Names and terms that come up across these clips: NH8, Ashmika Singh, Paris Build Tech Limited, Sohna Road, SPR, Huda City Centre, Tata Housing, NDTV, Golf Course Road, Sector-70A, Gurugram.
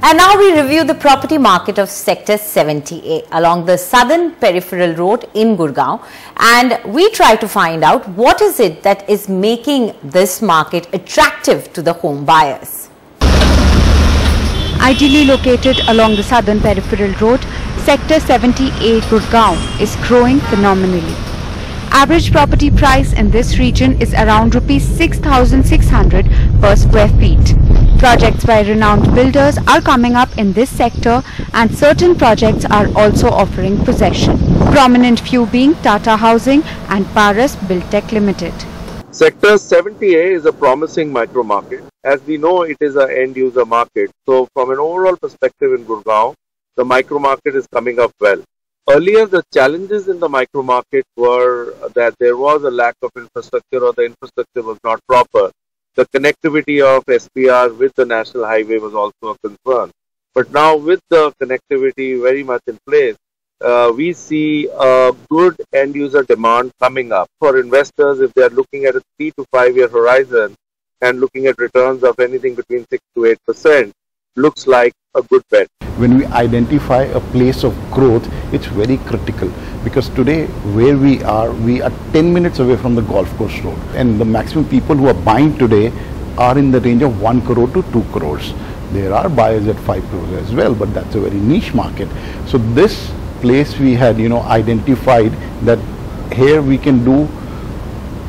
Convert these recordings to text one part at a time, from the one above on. And now we review the property market of Sector-70A along the southern peripheral road in Gurugram, and we try to find out what is it that is making this market attractive to the home buyers. Ideally located along the southern peripheral road, Sector-70A Gurugram is growing phenomenally. Average property price in this region is around Rs 6,600 per square feet. Projects by renowned builders are coming up in this sector, and certain projects are also offering possession. Prominent few being Tata Housing and Paris Build Tech Limited. Sector 70A is a promising micro market. As we know, it is an end user market. So from an overall perspective in Gurugram, the micro market is coming up well. Earlier, the challenges in the micro market were that there was a lack of infrastructure, or the infrastructure was not proper. The connectivity of SPR with the national highway was also a concern. But now with the connectivity very much in place, we see a good end user demand coming up. For investors, if they are looking at a 3 to 5 year horizon and looking at returns of anything between 6 to 8%, looks like a good bet. When we identify a place of growth, it's very critical, because today where we are 10 minutes away from the Golf Course Road, and the maximum people who are buying today are in the range of 1 crore to 2 crores. There are buyers at 5 crores as well, but that's a very niche market. So this place we had, identified that here we can do,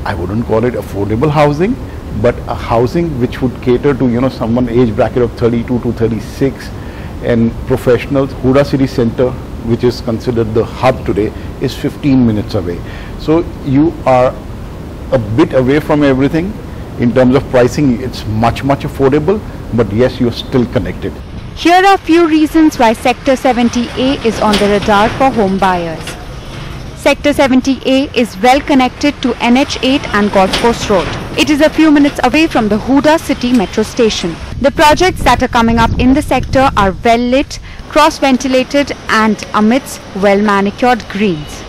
I wouldn't call it affordable housing, but a housing which would cater to, someone age bracket of 32 to 36 and professionals. Huda City Centre, which is considered the hub today, is 15 minutes away. So you are a bit away from everything. In terms of pricing, it's much affordable, but yes, you're still connected. Here are few reasons why Sector 70A is on the radar for home buyers. Sector 70A is well connected to NH8 and Golf Course Road. It is a few minutes away from the Huda City metro station. The projects that are coming up in the sector are well lit, cross-ventilated and amidst well-manicured greens.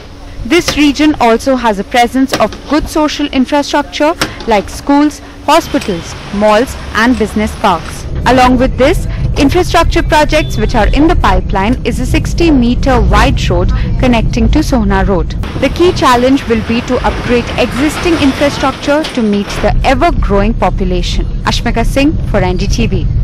This region also has a presence of good social infrastructure like schools, hospitals, malls and business parks. Along with this, infrastructure projects which are in the pipeline is a 60-meter wide road connecting to Sohna Road. The key challenge will be to upgrade existing infrastructure to meet the ever-growing population. Ashmika Singh for NDTV.